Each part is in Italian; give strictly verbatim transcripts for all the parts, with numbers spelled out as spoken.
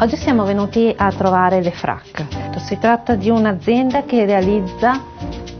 Oggi siamo venuti a trovare Lefrac. Si tratta di un'azienda che realizza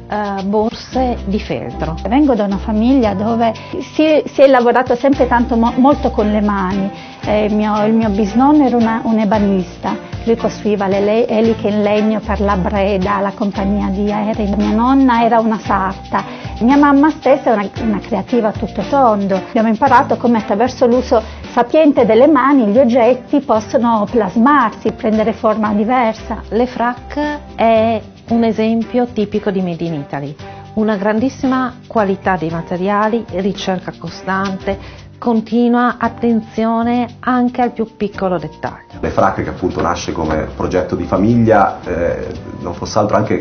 eh, borse di feltro. Vengo da una famiglia dove si, si è lavorato sempre tanto, mo, molto con le mani. Eh, il, mio, il mio bisnonno era una, un ebanista. Lui costruiva le, le eliche in legno per la Breda, la compagnia di aerei. Mia nonna era una sarta, mia mamma stessa è una, una creativa a tutto tondo. Abbiamo imparato come attraverso l'uso sapiente delle mani gli oggetti possono plasmarsi, prendere forma diversa. Lefrac è un esempio tipico di Made in Italy, una grandissima qualità dei materiali, ricerca costante, continua attenzione anche al più piccolo dettaglio. Lefrac, che appunto nasce come progetto di famiglia, eh, non fosse altro anche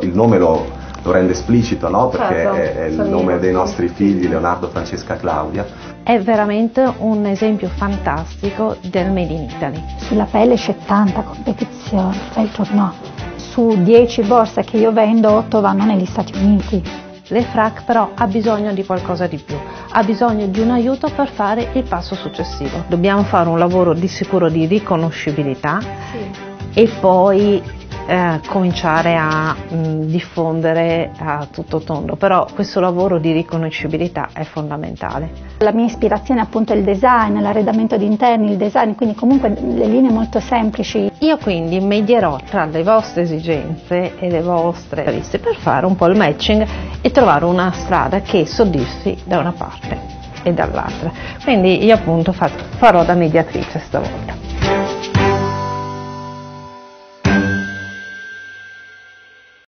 il nome lo, lo rende esplicito, no? Perché certo, è, è il nome dei nostri figli, Leonardo, Francesca, Claudia. È veramente un esempio fantastico del Made in Italy. Sulla pelle c'è tanta competizione, feltro no. Su dieci borse che io vendo, otto vanno negli Stati Uniti. Lefrac però ha bisogno di qualcosa di più, ha bisogno di un aiuto per fare il passo successivo. Dobbiamo fare un lavoro di sicuro di riconoscibilità, sì, e poi eh, cominciare a mh, diffondere a tutto tondo, però questo lavoro di riconoscibilità è fondamentale. La mia ispirazione è appunto il design, l'arredamento di interni, il design, quindi comunque le linee molto semplici. Io quindi medierò tra le vostre esigenze e le vostre riviste per fare un po' il matching e trovare una strada che soddisfi da una parte e dall'altra. Quindi io appunto farò da mediatrice stavolta.